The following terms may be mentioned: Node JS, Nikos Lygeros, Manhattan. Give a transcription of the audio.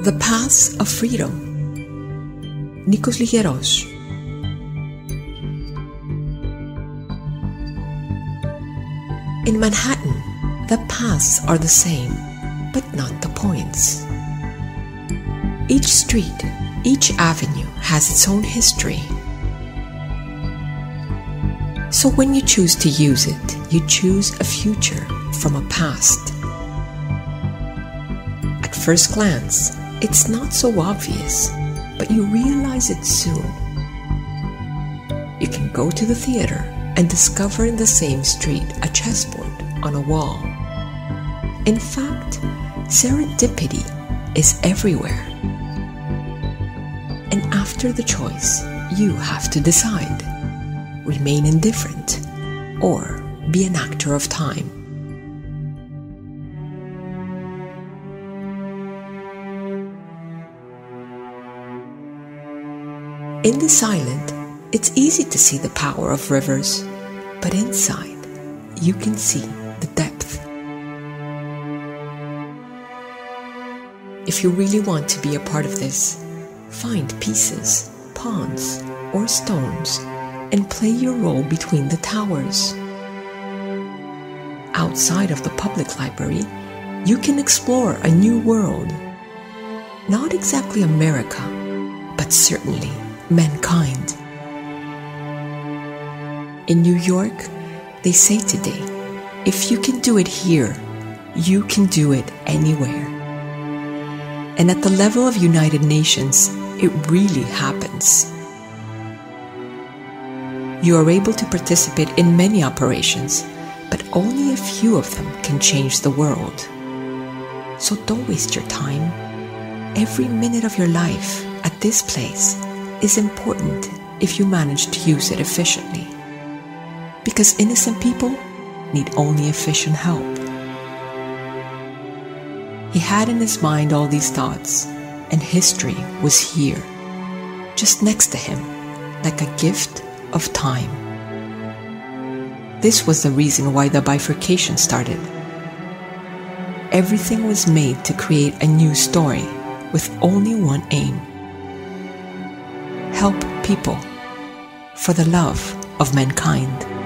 The Path of Freedom, Nikos Lygeros. In Manhattan, the paths are the same, but not the points. Each street, each avenue has its own history. So when you choose to use it, you choose a future from a past. At first glance, it's not so obvious, but you realize it soon. You can go to the theater and discover in the same street a chessboard on a wall. In fact, serendipity is everywhere. And after the choice, you have to decide. Remain indifferent, or be an actor of time. In this island, it's easy to see the power of rivers, but inside, you can see the depth. If you really want to be a part of this, find pieces, ponds, or stones, and play your role between the towers. Outside of the public library, you can explore a new world. Not exactly America, but certainly mankind. In New York, they say today, if you can do it here, you can do it anywhere. And at the level of United Nations, it really happens. You are able to participate in many operations, but only a few of them can change the world. So don't waste your time. Every minute of your life at this place is important if you manage to use it efficiently. Because innocent people need only efficient help. He had in his mind all these thoughts, and history was here, just next to him, like a gift of time. This was the reason why the bifurcation started. Everything was made to create a new story with only one aim: help people for the love of mankind.